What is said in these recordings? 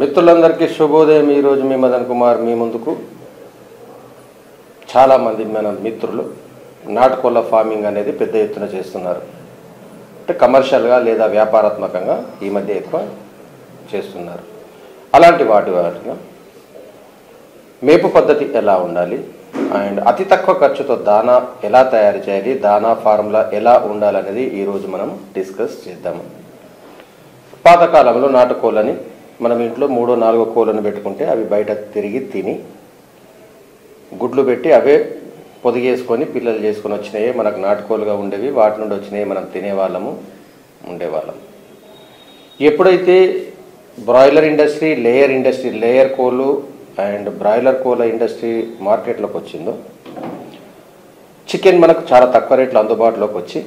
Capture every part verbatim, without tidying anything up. మిత్రులందరికీ శుభోదయం। ఈరోజు మీ మదన్ కుమార్ మీ ముందుకు చాలామంది మన మిత్రులు నాటుకోళ్ళ ఫార్మింగ్ అనేది పెద్ద ఎత్తున చేస్తున్నారు. అంటే కమర్షియల్గా లేదా వ్యాపారాత్మకంగా ఈ మధ్య ఎక్కువ చేస్తున్నారు. అలాంటి వాటి వాటిన మేపు పద్ధతి ఎలా ఉండాలి అండ్ అతి తక్కువ ఖర్చుతో దానా ఎలా తయారు చేయాలి, దానా ఫార్ములా ఎలా ఉండాలనేది ఈరోజు మనం డిస్కస్ చేద్దాము. పాతకాలంలో నాటుకోళ్ళని మనం ఇంట్లో మూడో నాలుగో కోళ్ళను పెట్టుకుంటే అవి బయట తిరిగి తిని గుడ్లు పెట్టి అవే పొదిగేసుకొని పిల్లలు చేసుకొని వచ్చినాయి మనకు నాటుకోలుగా ఉండేవి. వాటి నుండి వచ్చినాయి మనం తినేవాళ్ళము ఉండేవాళ్ళము. ఎప్పుడైతే broiler industry, layer industry, layer కోళ్ళు అండ్ బ్రాయిలర్ కోళ్ళ ఇండస్ట్రీ మార్కెట్లోకి వచ్చిందో చికెన్ మనకు చాలా తక్కువ రేట్లు అందుబాటులోకి వచ్చి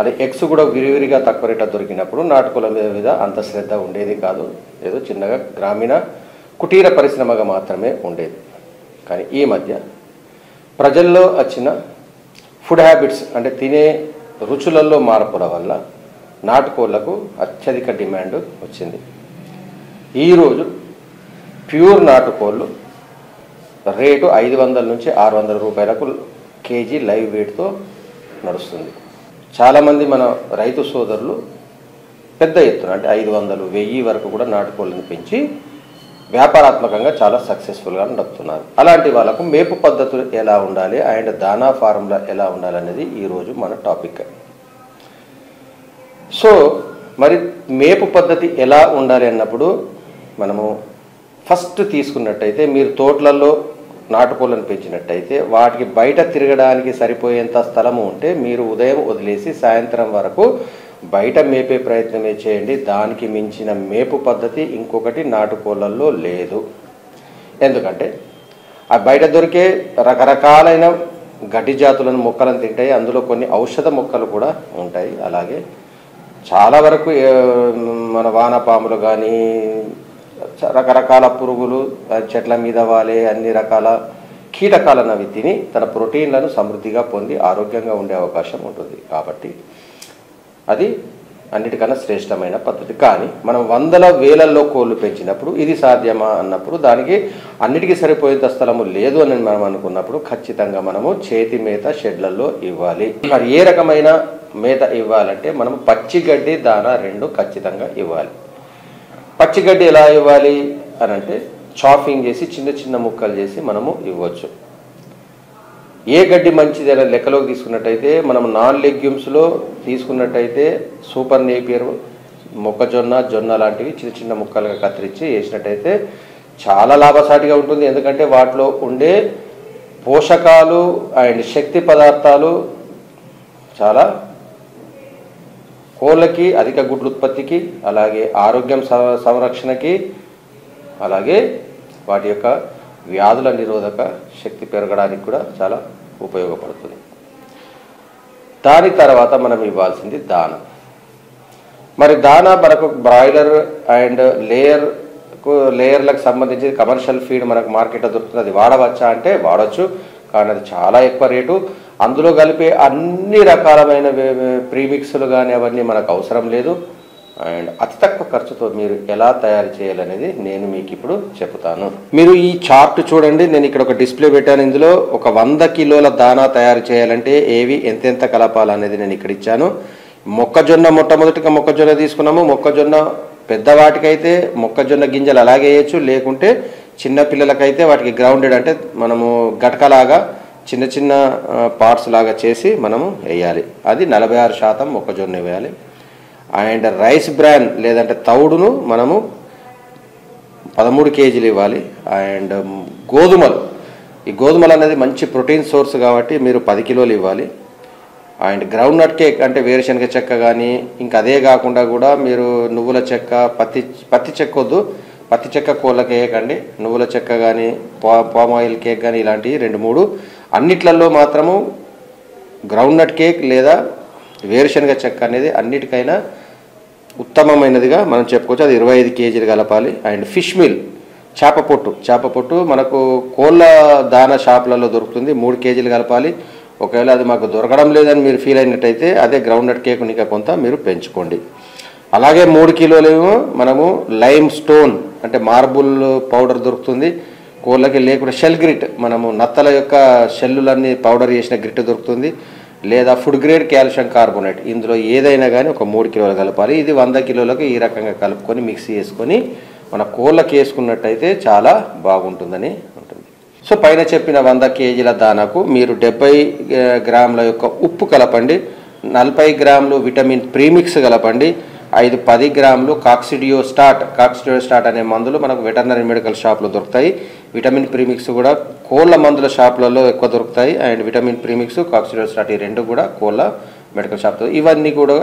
అదే ఎగ్స్ కూడా విరివిరిగా తక్కువ రేట దొరికినప్పుడు నాటుకోళ్ళ మీద మీద అంత శ్రద్ధ ఉండేది కాదు. ఏదో చిన్నగా గ్రామీణ కుటీర పరిశ్రమగా మాత్రమే ఉండేది. కానీ ఈ మధ్య ప్రజల్లో వచ్చిన ఫుడ్ హ్యాబిట్స్ అంటే తినే రుచులలో మార్పుల వల్ల నాటుకోళ్లకు అత్యధిక డిమాండ్ వచ్చింది. ఈరోజు ప్యూర్ నాటుకోళ్ళు రేటు ఐదు వందల నుంచి ఆరు వందల రూపాయలకు కేజీ లైవ్ వెయిట్తో నడుస్తుంది. చాలామంది మన రైతు సోదరులు పెద్ద ఎత్తున అంటే ఐదు వందలు వెయ్యి వరకు కూడా నాటుకోళ్ళని పెంచి వ్యాపారాత్మకంగా చాలా సక్సెస్ఫుల్గా నడుపుతున్నారు. అలాంటి వాళ్ళకు మేపు పద్ధతులు ఎలా ఉండాలి అండ్ దానా ఫార్ములా ఎలా ఉండాలి అనేది ఈరోజు మన టాపిక్. సో మరి మేపు పద్ధతి ఎలా ఉండాలి అన్నప్పుడు మనము ఫస్ట్ తీసుకున్నట్టయితే మీరు తోటలలో నాటుకోళ్ళను పెంచినట్టయితే వాటికి బయట తిరగడానికి సరిపోయేంత స్థలము ఉంటే మీరు ఉదయం వదిలేసి సాయంత్రం వరకు బయట మేపే ప్రయత్నమే చేయండి. దానికి మించిన మేపు పద్ధతి ఇంకొకటి నాటుకోళ్ళల్లో లేదు. ఎందుకంటే ఆ బయట దొరికే రకరకాలైన గడ్డి జాతులను మొక్కలను తింటాయి. అందులో కొన్ని ఔషధ మొక్కలు కూడా ఉంటాయి. అలాగే చాలా వరకు మన వానపాములు కానీ రకరకాల పురుగులు చెట్ల మీద వాలే అన్ని రకాల కీటకాలను అవి తిని తన ప్రోటీన్లను సమృద్ధిగా పొంది ఆరోగ్యంగా ఉండే అవకాశం ఉంటుంది. కాబట్టి అది అన్నిటికన్నా శ్రేష్టమైన పద్ధతి. కానీ మనం వందల వేలల్లో కోళ్ళు పెంచినప్పుడు ఇది సాధ్యమా అన్నప్పుడు దానికి అన్నిటికీ సరిపోయేంత స్థలము లేదు అని మనం అనుకున్నప్పుడు ఖచ్చితంగా మనము చేతి మేత షెడ్లలో ఇవ్వాలి. మరి ఏ రకమైన మేత ఇవ్వాలంటే మనం పచ్చిగడ్డి దానా రెండు ఖచ్చితంగా ఇవ్వాలి. పచ్చిగడ్డి ఎలా ఇవ్వాలి అని అంటే చాపింగ్ చేసి చిన్న చిన్న ముక్కలు చేసి మనము ఇవ్వచ్చు. ఏ గడ్డి మంచిది అనే లెక్కలోకి తీసుకున్నట్టయితే మనం నాన్ లెగ్యూమ్స్లో తీసుకున్నట్టయితే సూపర్ నేపియర్, మొక్కజొన్న, జొన్న లాంటివి చిన్న చిన్న ముక్కలుగా కత్తిరించి వేసినట్టయితే చాలా లాభసాటిగా ఉంటుంది. ఎందుకంటే వాటిలో ఉండే పోషకాలు అండ్ శక్తి పదార్థాలు చాలా కోళ్ళకి అధిక గుడ్ల ఉత్పత్తికి అలాగే ఆరోగ్యం సంరక్షణకి అలాగే వాటి యొక్క వ్యాధుల నిరోధక శక్తి పెరగడానికి కూడా చాలా ఉపయోగపడుతుంది. దాని తర్వాత మనం ఇవ్వాల్సింది దాన. మరి దాన మనకు బ్రాయిలర్ అండ్ లేయర్ లేయర్లకు సంబంధించి కమర్షియల్ ఫీడ్ మనకు మార్కెట్లో దొరుకుతుంది. అది వాడవచ్చా అంటే వాడచ్చు, కానీ అది చాలా ఎక్కువ రేటు. అందులో కలిపే అన్ని రకాలమైన ప్రీమిక్స్లు కానీ అవన్నీ మనకు అవసరం లేదు. అండ్ అతి తక్కువ ఖర్చుతో మీరు ఎలా తయారు చేయాలనేది నేను మీకు ఇప్పుడు చెప్తాను. మీరు ఈ చార్ట్ చూడండి, నేను ఇక్కడ ఒక డిస్ప్లే పెట్టాను. ఇందులో ఒక వంద కిలోల దానా తయారు చేయాలంటే ఏవి ఎంతెంత కలపాలనేది నేను ఇక్కడ ఇచ్చాను. మొక్కజొన్న మొట్టమొదటిగా మొక్కజొన్న తీసుకున్నాము. మొక్కజొన్న పెద్దవాటికైతే మొక్కజొన్న గింజలు అలాగే వేయచ్చు, లేకుంటే చిన్నపిల్లలకైతే వాటికి గ్రౌండెడ్ అంటే మనము గట్కలాగా చిన్న చిన్న పార్ట్స్ లాగా చేసి మనము వేయాలి. అది నలభై ఆరు శాతం మొక్కజొన్న వేయాలి. అండ్ రైస్ బ్రాన్ లేదంటే తౌడును మనము పదమూడు కేజీలు ఇవ్వాలి. అండ్ గోధుమలు, ఈ గోధుమలు అనేది మంచి ప్రోటీన్ సోర్స్ కాబట్టి మీరు పది కిలోలు ఇవ్వాలి. అండ్ గ్రౌండ్ నట్ కేక్ అంటే వేరుశనగ చెక్క కానీ ఇంకా అదే కాకుండా కూడా మీరు నువ్వుల చెక్క, పత్తి పత్తి చెక్క వద్దు, పత్తి చెక్క కోళ్ళకి వేయకండి. నువ్వుల చెక్క కానీ పా పామ్ ఆయిల్ కేక్ కానీ ఇలాంటివి రెండు మూడు అన్నిట్లలో మాత్రము గ్రౌండ్ నట్ కేక్ లేదా వేరుశనగ చెక్క అనేది అన్నిటికైనా ఉత్తమమైనదిగా మనం చెప్పుకోవచ్చు. అది ఇరవై ఐదు కేజీలు కలపాలి. అండ్ ఫిష్ మీల్ చేప పొట్టు, చేప పొట్టు మనకు కోళ్ళ దాన షాపులలో దొరుకుతుంది, మూడు కేజీలు కలపాలి. ఒకవేళ అది మాకు దొరకడం లేదని మీరు ఫీల్ అయినట్టయితే అదే గ్రౌండ్ నట్ కేక్ ఇంకా కొంత మీరు పెంచుకోండి. అలాగే మూడు కిలోలేమో మనము లైమ్ స్టోన్ అంటే మార్బుల్ పౌడర్ దొరుకుతుంది. కోళ్ళకి లేకుండా షెల్ గ్రిట్, మనము నత్తల యొక్క షెల్లులన్నీ పౌడర్ చేసిన గ్రిట్ దొరుకుతుంది. లేదా ఫుడ్ గ్రేడ్ కాల్షియం కార్బోనేట్, ఇందులో ఏదైనా కానీ ఒక మూడు కిలోలు కలపాలి. ఇది వంద కిలోలకు ఈ రకంగా కలుపుకొని మిక్స్ చేసుకొని మన కోళ్ళకి వేసుకున్నట్టయితే చాలా బాగుంటుందని ఉంటుంది. సో పైన చెప్పిన వంద కేజీల దానాకు మీరు డెబ్బై గ్రాముల యొక్క ఉప్పు కలపండి, నలభై గ్రాములు విటమిన్ ప్రీమిక్స్ కలపండి, ఐదు పది గ్రాములు కాక్సిడియో స్టార్ట్ కాక్సిడియో స్టార్ట్ అనే మందులు మనకు వెటర్నరీ మెడికల్ షాప్లో దొరుకుతాయి. విటమిన్ ప్రీమిక్స్ కూడా కోళ్ళ మందుల షాపులలో ఎక్కువ దొరుకుతాయి. And vitamin premix, coccidiostat ఈ రెండు కూడా కోళ్ళ మెడికల్ షాప్తో ఇవన్నీ కూడా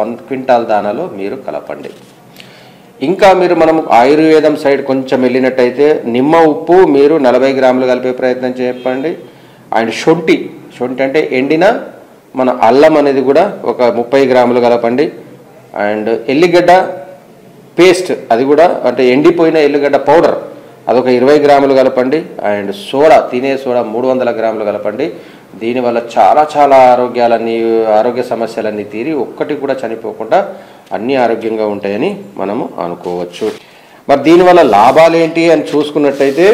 వన్ క్వింటాల్ దానాలో మీరు కలపండి. ఇంకా మీరు మనం ఆయుర్వేదం సైడ్ కొంచెం వెళ్ళినట్టయితే నిమ్మ ఉప్పు మీరు నలభై గ్రాములు కలిపే ప్రయత్నం చెప్పండి. అండ్ శొంఠి, శొంఠి అంటే ఎండిన మన అల్లం అనేది కూడా ఒక ముప్పై గ్రాములు కలపండి. అండ్ ఎల్లిగడ్డ పేస్ట్, అది కూడా అంటే ఎండిపోయిన ఎల్లిగడ్డ పౌడర్, అదొక ఇరవై గ్రాములు కలపండి. అండ్ సోడా, తినే సోడా మూడు వందల గ్రాములు కలపండి. దీనివల్ల చాలా చాలా ఆరోగ్యాలన్నీ ఆరోగ్య సమస్యలన్నీ తీరి ఒక్కటి కూడా చనిపోకుండా అన్నీ ఆరోగ్యంగా ఉంటాయని మనము అనుకోవచ్చు. మరి దీనివల్ల లాభాలు ఏంటి అని చూసుకున్నట్టయితే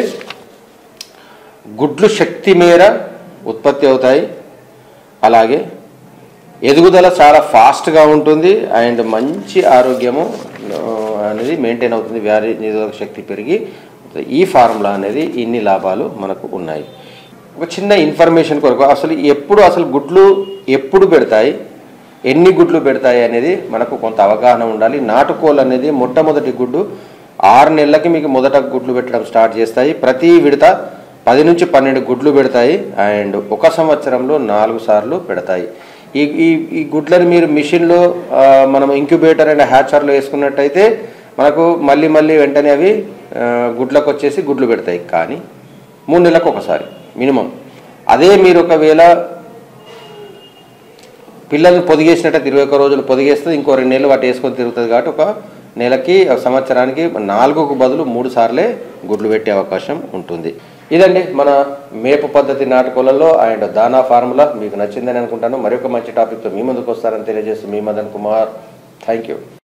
గుడ్లు శక్తి మేర ఉత్పత్తి అవుతాయి, అలాగే ఎదుగుదల చాలా ఫాస్ట్గా ఉంటుంది. అండ్ మంచి ఆరోగ్యము అనేది మెయింటైన్ అవుతుంది, వ్యాధి నిరోధక శక్తి పెరిగి. ఈ ఫార్ములా అనేది ఇన్ని లాభాలు మనకు ఉన్నాయి. ఒక చిన్న ఇన్ఫర్మేషన్ కొరకు అసలు ఎప్పుడు అసలు గుడ్లు ఎప్పుడు పెడతాయి, ఎన్ని గుడ్లు పెడతాయి అనేది మనకు కొంత అవగాహన ఉండాలి. నాటుకోళ్ళు అనేది మొట్టమొదటి గుడ్డు ఆరు నెలలకి మీకు మొదట గుడ్లు పెట్టడం స్టార్ట్ చేస్తాయి. ప్రతి విడత పది నుంచి పన్నెండు గుడ్లు పెడతాయి. అండ్ ఒక సంవత్సరంలో నాలుగు సార్లు పెడతాయి. ఈ ఈ గుడ్లను మీరు మిషన్లో మనం ఇంక్యుబేటర్ అండ్ హ్యాచర్లో వేసుకున్నట్టయితే మనకు మళ్ళీ మళ్ళీ వెంటనే అవి గుడ్లకు వచ్చేసి గుడ్లు పెడతాయి. కానీ మూడు నెలలకు ఒకసారి మినిమం. అదే మీరు ఒకవేళ పిల్లల్ని పొదిగేసినట్టయితే ఇరవై ఒక్క రోజులు పొదిగేస్తుంది, ఇంకో రెండు నెలలు వాటి వేసుకొని తిరుగుతుంది. కాబట్టి ఒక నెలకి సంవత్సరానికి నాలుగుకు బదులు మూడు సార్లే గుడ్లు పెట్టే అవకాశం ఉంటుంది. ఇదండి మన మేపు పద్ధతి నాటుకోళ్లలో అండ్ దానా ఫార్ములా. మీకు నచ్చిందని అనుకుంటాను. మరొక మంచి టాపిక్తో మీ ముందుకు వస్తారని తెలియజేస్తూ మీ మదన్ కుమార్. Thank you.